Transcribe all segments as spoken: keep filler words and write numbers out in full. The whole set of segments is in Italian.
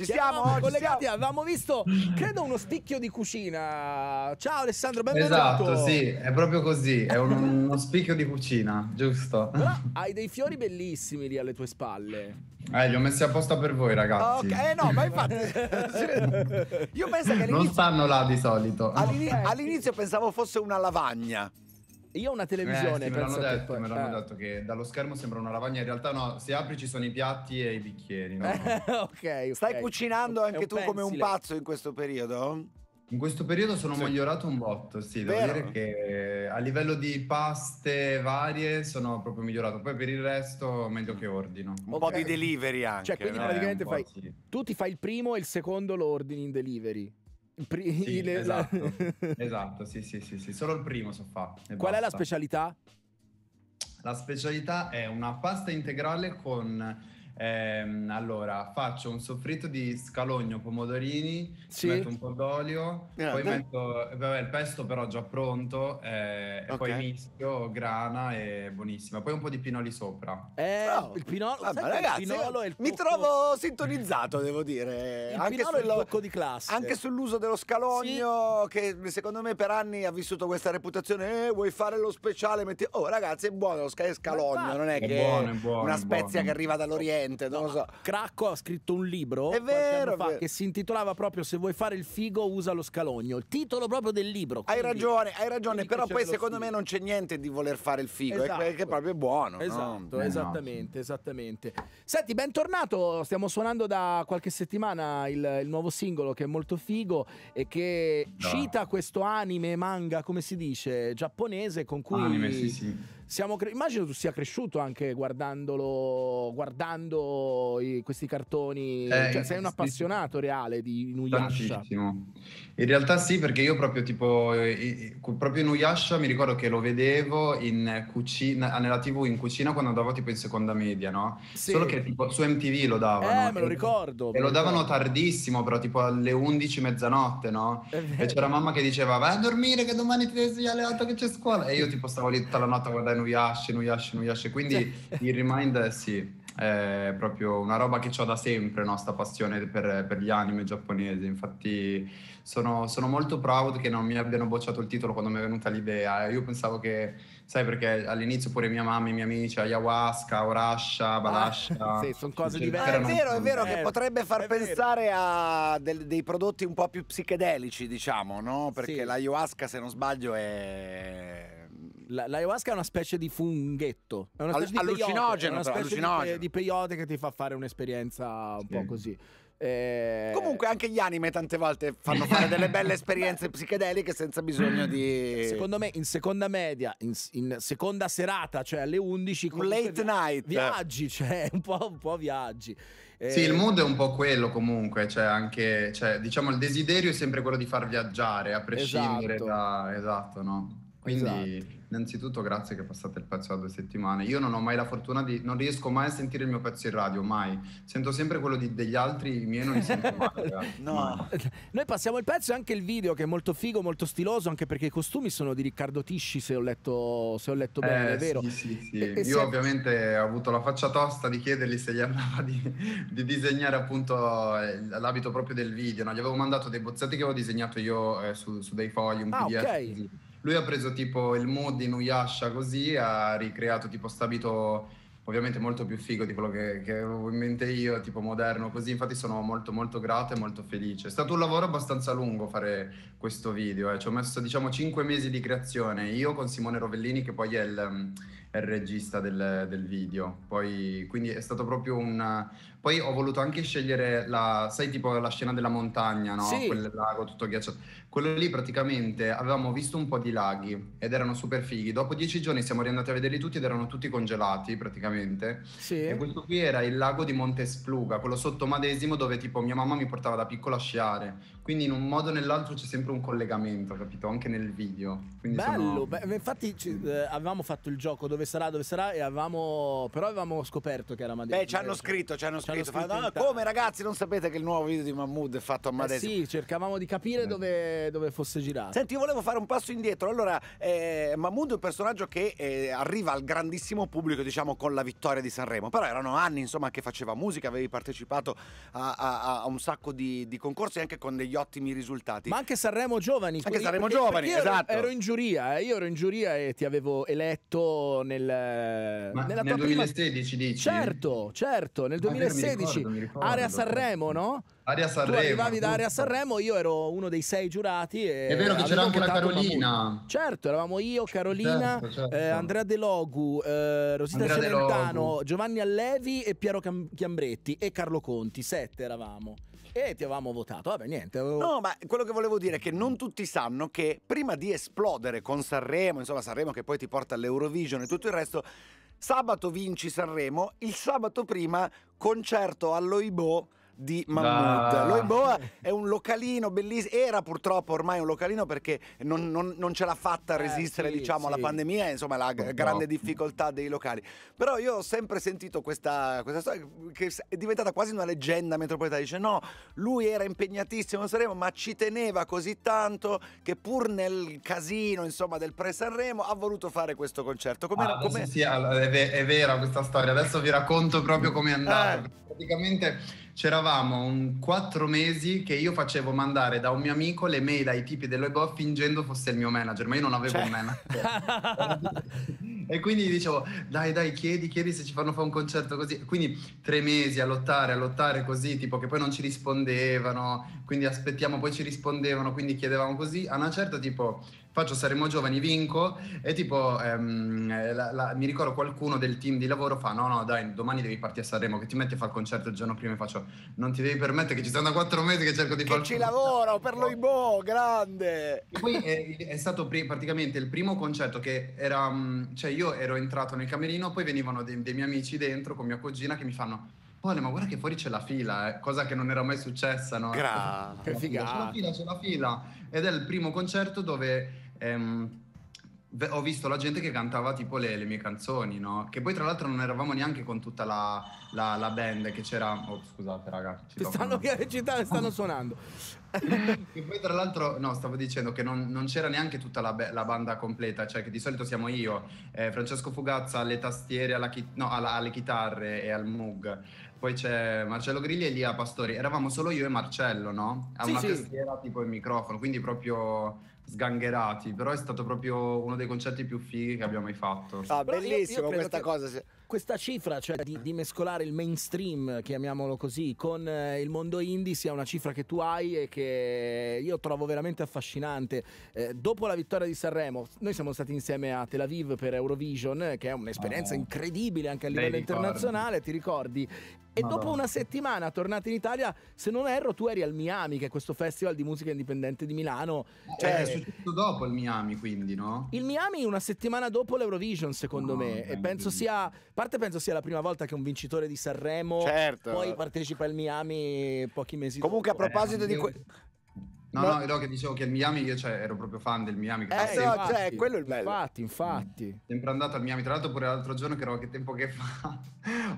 Ci siamo, siamo collegati, siamo. Avevamo visto, credo, uno spicchio di cucina. Ciao Alessandro, benvenuto. Esatto, sì, è proprio così, è un, uno spicchio di cucina, giusto. Però hai dei fiori bellissimi lì alle tue spalle. Eh, li ho messi apposta per voi, ragazzi. Ok, eh, no, ma infatti io penso che non stanno là di solito. All'inizio pensavo fosse una lavagna. Io ho una televisione, eh, sì, me l'hanno detto, poi... eh. detto che dallo schermo sembra una lavagna. In realtà no, se apri ci sono i piatti e i bicchieri, no? Okay, okay. Stai cucinando anche tu pensile. Come un pazzo in questo periodo? In questo periodo sono sì. migliorato un botto, sì. Devo Vero. dire che a livello di paste varie sono proprio migliorato. Poi per il resto meglio che ordino. Un okay. po' di delivery anche. Cioè quindi no? praticamente eh, fai, sì. tu ti fai il primo e il secondo lo ordini in delivery. Sì, il... esatto, esatto sì, sì, sì, sì, solo il primo so fa. Qual basta. È la specialità? La specialità è una pasta integrale con, ehm, allora, faccio un soffritto di scalogno, pomodorini, sì. metto un po' d'olio, yeah, poi no. metto, vabbè, il pesto però già pronto, eh, okay. e poi mischio, grana e buonissima, poi un po' di pinoli sopra. Eh, oh, il pinolo, vabbè, ragazzi, il pinolo è il mi trovo sintonizzato, devo dire, il anche, sullo, il di classe. Anche sull'uso dello scalogno, sì. che secondo me per anni ha vissuto questa reputazione, eh, vuoi fare lo speciale, metti... oh ragazzi è buono lo scalogno, non è, è che buono, è buono, una spezia che arriva dall'Oriente. Niente, non no, lo so. Cracco ha scritto un libro è vero, fa, è vero. che si intitolava proprio "Se vuoi fare il figo usa lo scalogno", il titolo proprio del libro. Hai ragione, hai ragione, però poi secondo figo. me non c'è niente di voler fare il figo, esatto. è, è proprio buono. Esatto, no? esattamente, no. esattamente. Senti, bentornato, stiamo suonando da qualche settimana il, il nuovo singolo che è molto figo e che no. cita questo anime, manga, come si dice, giapponese con cui... Anime, sì, sì. Siamo immagino tu sia cresciuto anche guardandolo, guardando i, questi cartoni, eh, cioè sei un appassionato reale di Inuyasha. Tantissimo. In realtà sì, perché io proprio tipo, proprio Inuyasha mi ricordo che lo vedevo in cucina, nella tv in cucina quando andavo tipo in seconda media, no? Sì. Solo che tipo su M T V lo davano. Eh, me lo ricordo. E lo davano tardissimo, però tipo alle undici, mezzanotte, no? E c'era mamma che diceva, vai a dormire che domani ti svegli alle otto che c'è scuola. E io tipo stavo lì tutta la notte a guardare Inuyasha, Inuyasha, Inuyasha, quindi il Remind sì, è proprio una roba che ho da sempre, no? Sta passione per, per gli anime giapponesi, infatti sono, sono molto proud che non mi abbiano bocciato il titolo quando mi è venuta l'idea, io pensavo che, sai perché all'inizio pure mia mamma e i miei amici, ayahuasca, orasha, balasha, ah, sì, sono cose diverse. Ah, è vero, è vero, eh, che potrebbe far pensare a del, dei prodotti un po' più psichedelici, diciamo, no? Perché sì. l'ayahuasca, se non sbaglio, è... L'ayahuasca è una specie di funghetto, è una specie All, di peyote, è una specie di peyote che ti fa fare un'esperienza un sì. po' così. Eh... Comunque anche gli anime tante volte fanno fare delle belle esperienze psichedeliche senza bisogno di... Secondo me in seconda media, in, in seconda serata, cioè alle undici... Un late night. Viaggi, cioè un po', un po' viaggi. Eh... Sì, il mood è un po' quello comunque, cioè anche, cioè, diciamo il desiderio è sempre quello di far viaggiare, a prescindere esatto. da... Esatto, no? Quindi esatto. innanzitutto grazie che passate il pezzo da due settimane. Io non ho mai la fortuna di, non riesco mai a sentire il mio pezzo in radio, mai. Sento sempre quello di, degli altri, i miei non li sento mai. No. Noi passiamo il pezzo e anche il video che è molto figo, molto stiloso, anche perché i costumi sono di Riccardo Tisci, se ho letto, se ho letto bene, eh, è vero? Sì, sì, sì. E, e io se... ovviamente ho avuto la faccia tosta di chiedergli se gli andava di, di disegnare appunto l'abito proprio del video, no? Gli avevo mandato dei bozzetti che avevo disegnato io eh, su, su dei fogli, un ah, P D F. Okay. Così. Lui ha preso tipo il mood di Inuyasha così, ha ricreato tipo st'abito ovviamente molto più figo di quello che, che avevo in mente io, tipo moderno così, infatti sono molto molto grato e molto felice. È stato un lavoro abbastanza lungo fare questo video, eh. Ci ho messo diciamo cinque mesi di creazione, io con Simone Rovellini che poi è il, è il regista del, del video, poi quindi è stato proprio un... Poi ho voluto anche scegliere la, sai tipo la scena della montagna, no? Sì. Quel lago tutto ghiacciato. Quello lì praticamente avevamo visto un po' di laghi ed erano super fighi. Dopo dieci giorni siamo riandati a vederli tutti ed erano tutti congelati praticamente. Sì. E questo qui era il lago di Montespluga, quello sotto Madesimo dove tipo mia mamma mi portava da piccola a sciare. Quindi in un modo o nell'altro c'è sempre un collegamento, capito? Anche nel video. Quindi bello, sono... beh, infatti eh, avevamo fatto il gioco dove dove sarà, dove sarà, e avevamo, però avevamo scoperto che era Madesimo. Beh, ci hanno scritto, ci hanno scritto, scritto no, come ragazzi non sapete che il nuovo video di Mahmood è fatto a Madesimo? Eh sì, cercavamo di capire dove, dove fosse girato. Senti, io volevo fare un passo indietro. Allora, eh, Mahmood è un personaggio che eh, arriva al grandissimo pubblico, diciamo, con la vittoria di Sanremo, però erano anni, insomma, che faceva musica, avevi partecipato a, a, a un sacco di, di concorsi, anche con degli ottimi risultati. Ma anche Sanremo Giovani. Anche Sanremo Giovani, io ero, esatto. Ero in giuria, eh, io ero in giuria e ti avevo eletto nel... Ma nella nel tua duemilasedici prima... dici? Certo, certo, nel duemilasedici, mi ricordo, mi ricordo. Area Sanremo, no? Area Sanremo. Tu arrivavi da Area Sanremo, io ero uno dei sei giurati. E è vero che c'era anche la Carolina. Certo, eravamo io, Carolina, certo, certo. Eh, Andrea De Logu, eh, Rosita Celentano, Giovanni Allevi e Piero Chiambretti e Carlo Conti, sette eravamo. E ti avevamo votato, vabbè niente avevo... No, ma quello che volevo dire è che non tutti sanno che prima di esplodere con Sanremo, insomma Sanremo che poi ti porta all'Eurovision e tutto il resto, sabato vinci Sanremo, il sabato prima concerto all'Oibò di Mahmood. Ah. L'Oiboa è un localino bellissimo, era purtroppo ormai un localino perché non, non, non ce l'ha fatta a resistere, eh, sì, diciamo, sì. alla pandemia e insomma la purtroppo. grande difficoltà dei locali. Però io ho sempre sentito questa, questa storia che è diventata quasi una leggenda metropolitana, dice no, lui era impegnatissimo a Sanremo ma ci teneva così tanto che pur nel casino insomma del pre-Sanremo ha voluto fare questo concerto. Com'era, ah, com'è? Sì, sì, è vera questa storia, adesso vi racconto proprio com'è andata. Eh. Praticamente c'eravamo un quattro mesi che io facevo mandare da un mio amico le mail ai tipi dell'Oibò fingendo fosse il mio manager, ma io non avevo cioè. un manager. E quindi dicevo, dai dai, chiedi, chiedi se ci fanno fare un concerto così. Quindi tre mesi a lottare, a lottare così, tipo che poi non ci rispondevano, quindi aspettiamo, poi ci rispondevano, quindi chiedevamo così. A una certa tipo... faccio Saremo Giovani, vinco e tipo ehm, la, la, mi ricordo qualcuno del team di lavoro fa no no dai domani devi partire a Sanremo, che ti metti a fare il concerto il giorno prima, e faccio non ti devi permettere che ci sono da quattro mesi che cerco di fare, che ci lavoro per l'Oibò, grande. E poi è, è stato praticamente il primo concerto che era, cioè io ero entrato nel camerino, poi venivano dei, dei miei amici dentro con mia cugina che mi fanno Pole, ma guarda che fuori c'è la fila, eh. cosa che non era mai successa, no? Gra che figata. C'è la fila, c'è la fila. Ed è il primo concerto dove ehm, ho visto la gente che cantava tipo le, le mie canzoni, no? Che poi tra l'altro non eravamo neanche con tutta la, la, la band che c'era... Oh, scusate raga. Ti stanno, stanno, stanno suonando. Che poi tra l'altro, no, stavo dicendo che non, non c'era neanche tutta la, la banda completa, cioè che di solito siamo io, eh, Francesco Fugazza alle tastiere, alla chi no, alla, alle chitarre e al Moog, poi c'è Marcello Grilli e Lia Pastori, eravamo solo io e Marcello, no? A sì, una sì. tastiera tipo il microfono, quindi proprio... sgangherati, però è stato proprio uno dei concerti più fighi che abbiamo mai fatto. Ah, bellissimo questa cosa. Questa cifra, cioè di, di mescolare il mainstream, chiamiamolo così, con eh, il mondo indie, sia una cifra che tu hai e che io trovo veramente affascinante. Eh, dopo la vittoria di Sanremo, noi siamo stati insieme a Tel Aviv per Eurovision, che è un'esperienza oh. incredibile anche a livello internazionale, ti ricordi? E Madonna. dopo una settimana tornati in Italia, se non erro, tu eri al Miami, che è questo festival di musica indipendente di Milano. Cioè, eh, è successo dopo il Miami, quindi, no? Il Miami una settimana dopo l'Eurovision, secondo no, me. E penso sia, a parte penso sia la prima volta che un vincitore di Sanremo certo. poi partecipa al Miami pochi mesi Comunque, dopo. Comunque, a proposito eh, di questo... No, no, no, no, che dicevo che il Miami, io cioè, ero proprio fan del Miami. Che eh, sempre... no, cioè, quello è il bello. Infatti, infatti. Sempre andato al Miami, tra l'altro pure l'altro giorno, che ero che tempo che fa,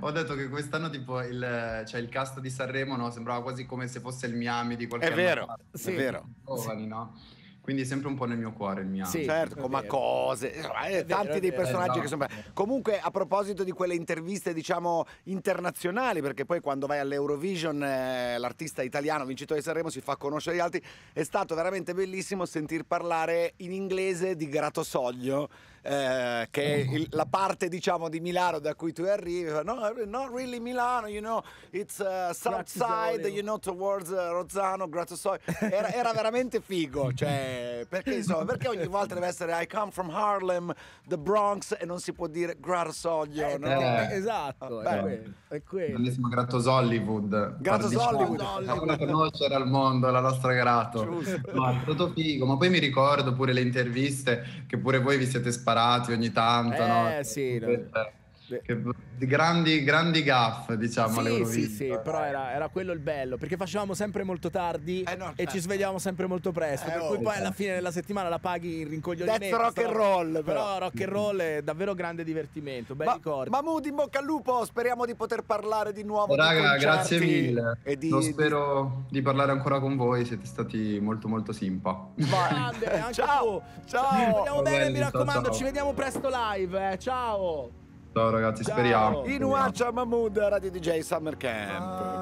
ho detto che quest'anno tipo il, cioè, il cast di Sanremo, no, sembrava quasi come se fosse il Miami di qualche anno. È vero, sì. è vero. Giovani, sì. no? Quindi è sempre un po' nel mio cuore il mio. Sì, certo, ma cose, eh, tanti vero, dei personaggi che sono... Comunque, a proposito di quelle interviste, diciamo, internazionali, perché poi quando vai all'Eurovision, eh, l'artista italiano, vincitore di Sanremo, si fa conoscere gli altri, è stato veramente bellissimo sentir parlare in inglese di Gratosoglio, eh, che è il, la parte, diciamo, di Milano da cui tu arrivi, no, not really Milano, you know, it's uh, south side, you know, towards uh, Rozzano, Gratosoglio. Era, era veramente figo, cioè... Perché, insomma, perché ogni volta deve essere I come from Harlem, the Bronx, e non si può dire Gratosoglio, eh, no? eh, esatto, ah, è, è quello. Bellissimo Gratosollywood. Gratosollywood. Dobbiamo conoscere al mondo la nostra Grato. Giusto. No, è stato figo, ma poi mi ricordo pure le interviste che pure voi vi siete sparati ogni tanto, eh, no? Sì, no. Che grandi, grandi gaff, diciamo, sì, all'Eurovision. Sì, sì, però era, era quello il bello, perché facevamo sempre molto tardi, eh, no, e ci svegliavamo sempre molto presto, eh, per cui oh, poi alla fine della settimana la paghi in rincoglionimento. Rock and roll, però. però rock and roll è davvero grande divertimento, belli ricordi. Mahmood, in bocca al lupo, speriamo di poter parlare di nuovo. Oh, raga, grazie mille. E di, Lo spero di... di parlare ancora con voi, siete stati molto molto simpa. Grande, anche ciao, tu. ciao. Vogliamo bene, belli, mi raccomando, ciao. Ci vediamo presto live, eh. Ciao. Ciao ragazzi, ciao. Speriamo. Inuyasha, Mahmood, Radio Deejay Summer Camp. Ah.